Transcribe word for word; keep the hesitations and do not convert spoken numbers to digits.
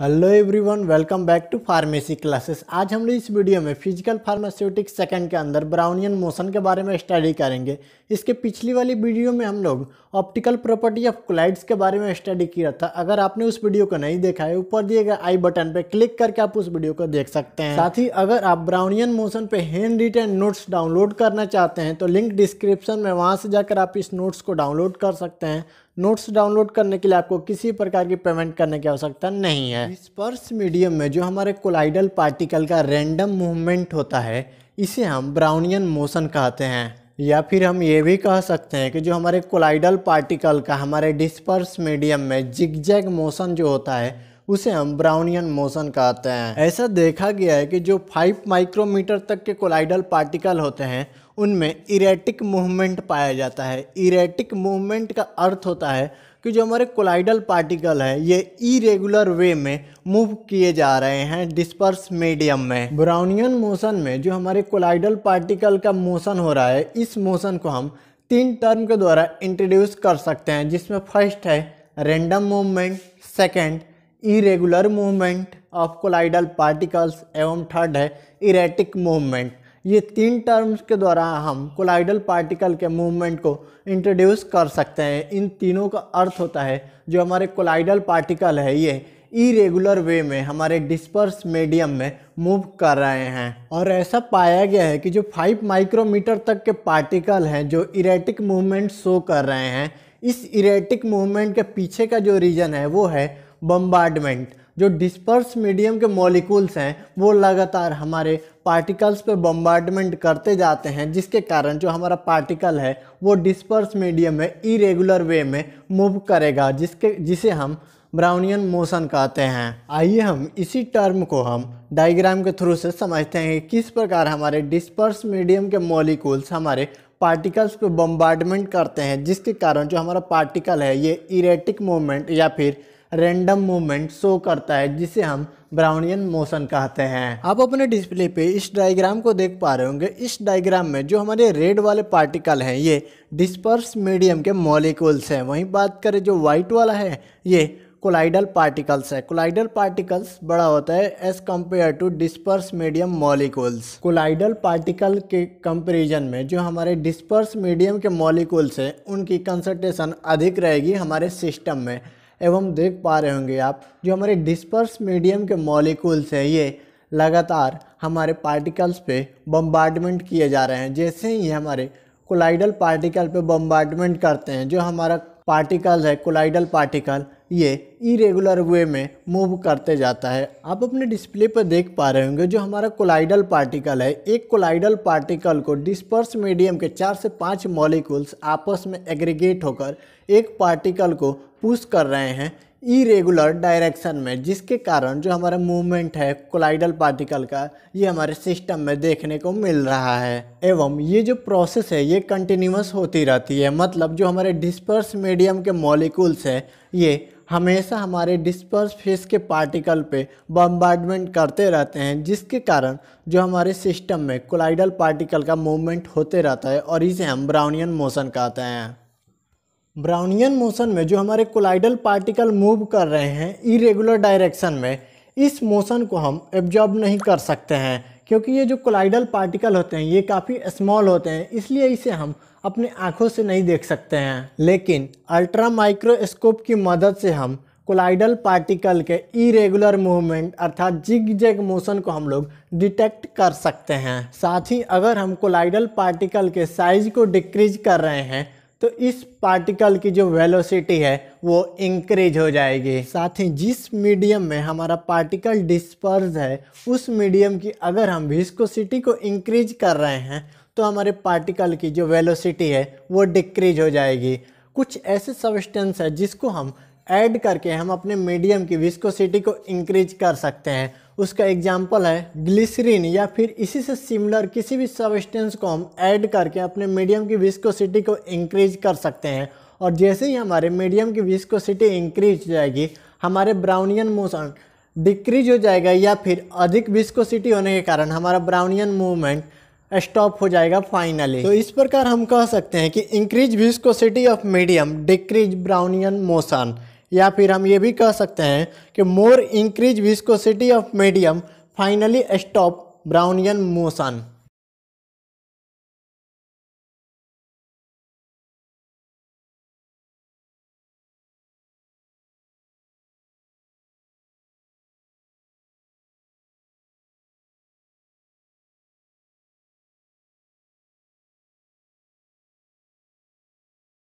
Hello everyone, welcome back to pharmacy classes. आज हम लोग इस वीडियो में फिजिकल फार्मास्यूटिक्स सेकंड के अंदर ब्राउनियन मोशन के बारे में स्टडी करेंगे। इसके पिछली वाली वीडियो में हम लोग ऑप्टिकल प्रॉपर्टी ऑफ कोलाइड्स के बारे में स्टडी किया था। अगर आपने उस वीडियो को नहीं देखा है, ऊपर दिए गए आई बटन पर क्लिक करके आप उस वीडियो को देख सकते हैं। साथ ही अगर आप ब्राउनियन मोशन पर हैंड रिटन नोट्स डाउनलोड करना चाहते हैं तो लिंक डिस्क्रिप्शन में, वहाँ से जाकर आप इस नोट्स को डाउनलोड कर सकते हैं। नोट्स डाउनलोड करने के लिए आपको किसी प्रकार की पेमेंट करने की आवश्यकता नहीं है। डिस्पर्स मीडियम में जो हमारे कोलाइडल पार्टिकल का रैंडम मूवमेंट होता है, इसे हम ब्राउनियन मोशन कहते हैं। या फिर हम ये भी कह सकते हैं कि जो हमारे कोलाइडल पार्टिकल का हमारे डिस्पर्स मीडियम में जिगजैग मोशन जो होता है, उसे हम ब्राउनियन मोशन कहते हैं। ऐसा देखा गया है कि जो फाइव माइक्रोमीटर तक के कोलाइडल पार्टिकल होते हैं, उनमें इरेटिक मूवमेंट पाया जाता है। इरेटिक मूवमेंट का अर्थ होता है कि जो हमारे कोलाइडल पार्टिकल है, ये इरेगुलर वे में मूव किए जा रहे हैं डिस्पर्स मीडियम में। ब्राउनियन मोशन में जो हमारे कोलाइडल पार्टिकल का मोशन हो रहा है, इस मोशन को हम तीन टर्म के द्वारा इंट्रोड्यूस कर सकते हैं, जिसमें फर्स्ट है random movement, second irregular movement of colloidal particles एवं थर्ड है इरेटिक मूवमेंट। ये तीन टर्म्स के द्वारा हम कोलाइडल पार्टिकल के मूवमेंट को इंट्रोड्यूस कर सकते हैं। इन तीनों का अर्थ होता है जो हमारे कोलाइडल पार्टिकल है, ये इरेगुलर वे में हमारे डिस्पर्स मीडियम में मूव कर रहे हैं। और ऐसा पाया गया है कि जो फाइव माइक्रोमीटर तक के पार्टिकल हैं जो इरेटिक मूवमेंट शो कर रहे हैं, इस इरेटिक मूवमेंट के पीछे का जो रीजन है वो है बम्बार्डमेंट। जो डिस्पर्स मीडियम के मॉलिक्यूल्स हैं वो लगातार हमारे पार्टिकल्स पे बम्बार्डमेंट करते जाते हैं, जिसके कारण जो हमारा पार्टिकल है वो डिस्पर्स मीडियम में इरेगुलर वे में मूव करेगा, जिसके जिसे हम ब्राउनियन मोशन कहते हैं। आइए हम इसी टर्म को हम डायग्राम के थ्रू से समझते हैं कि किस प्रकार हमारे डिस्पर्स मीडियम के मॉलिक्यूल्स हमारे पार्टिकल्स पे बम्बार्डमेंट करते हैं, जिसके कारण जो हमारा पार्टिकल है ये इरेटिक मूवमेंट या फिर रैंडम मूवमेंट शो करता है, जिसे हम ब्राउनियन मोशन कहते हैं। आप अपने डिस्प्ले पे इस डायग्राम को देख पा रहे होंगे। इस डायग्राम में जो हमारे रेड वाले पार्टिकल हैं, ये डिस्पर्स मीडियम के मॉलिक्यूल्स हैं। वहीं बात करें जो वाइट वाला है, ये कोलाइडल पार्टिकल्स है। कोलाइडल पार्टिकल्स बड़ा होता है as compare to disperse medium molecules. Colloidal particle के कंपेरिजन में जो हमारे डिस्पर्स मीडियम के मॉलिक्यूल्स हैं, उनकी कंसंट्रेशन अधिक रहेगी हमारे सिस्टम में। एवं देख पा रहे होंगे आप, जो हमारे डिस्पर्स मीडियम के मॉलिक्यूल्स हैं, ये लगातार हमारे पार्टिकल्स पे बम्बार्डमेंट किए जा रहे हैं। जैसे ही हमारे कोलाइडल पार्टिकल पे बम्बार्डमेंट करते हैं, जो हमारा पार्टिकल है कोलाइडल पार्टिकल, ये इरेगुलर वे में मूव करते जाता है। आप अपने डिस्प्ले पर देख पा रहे होंगे, जो हमारा कोलाइडल पार्टिकल है, एक कोलाइडल पार्टिकल को डिस्पर्स मीडियम के चार से पाँच मॉलिक्यूल्स आपस में एग्रीगेट होकर एक पार्टिकल को पुश कर रहे हैं इरेगुलर डायरेक्शन में, जिसके कारण जो हमारा मूवमेंट है कोलाइडल पार्टिकल का, ये हमारे सिस्टम में देखने को मिल रहा है। एवं ये जो प्रोसेस है ये कंटिन्यूअस होती रहती है। मतलब जो हमारे डिस्पर्स मीडियम के मॉलिक्यूल्स हैं, ये हमेशा हमारे डिस्पर्स फेस के पार्टिकल पे बम्बार्डमेंट करते रहते हैं, जिसके कारण जो हमारे सिस्टम में कोलाइडल पार्टिकल का मूवमेंट होते रहता है, और इसे हम ब्राउनियन मोशन कहते हैं। ब्राउनियन मोशन में जो हमारे कोलाइडल पार्टिकल मूव कर रहे हैं इरेगुलर डायरेक्शन में, इस मोशन को हम एब्जॉर्ब नहीं कर सकते हैं, क्योंकि ये जो कोलाइडल पार्टिकल होते हैं ये काफ़ी स्मॉल होते हैं, इसलिए इसे हम अपने आँखों से नहीं देख सकते हैं। लेकिन अल्ट्रा माइक्रोस्कोप की मदद से हम कोलाइडल पार्टिकल के इरेगुलर मूवमेंट अर्थात जिग-जैग मोशन को हम लोग डिटेक्ट कर सकते हैं। साथ ही अगर हम कोलाइडल पार्टिकल के साइज को डिक्रीज कर रहे हैं, तो इस पार्टिकल की जो वेलोसिटी है वो इंक्रीज हो जाएगी। साथ ही जिस मीडियम में हमारा पार्टिकल डिस्पर्स है, उस मीडियम की अगर हम विस्कोसिटी को इंक्रीज कर रहे हैं, तो हमारे पार्टिकल की जो वेलोसिटी है वो डिक्रीज हो जाएगी। कुछ ऐसे सब्सटेंस है जिसको हम ऐड करके हम अपने मीडियम की विस्कोसिटी को इंक्रीज कर सकते हैं। उसका एग्जाम्पल है ग्लिसरीन, या फिर इसी से सिमिलर किसी भी सब्सटेंस को हम ऐड करके अपने मीडियम की विस्कोसिटी को इंक्रीज कर सकते हैं। और जैसे ही हमारे मीडियम की विस्कोसिटी इंक्रीज हो जाएगी, हमारे ब्राउनियन मोशन डिक्रीज हो जाएगा, या फिर अधिक विस्कोसिटी होने के कारण हमारा ब्राउनियन मूवमेंट स्टॉप हो जाएगा फाइनली। तो इस प्रकार हम कह सकते हैं कि increase viscosity of medium, decrease Brownian motion. या फिर हम ये भी कह सकते हैं कि more increase viscosity of medium finally stop Brownian motion.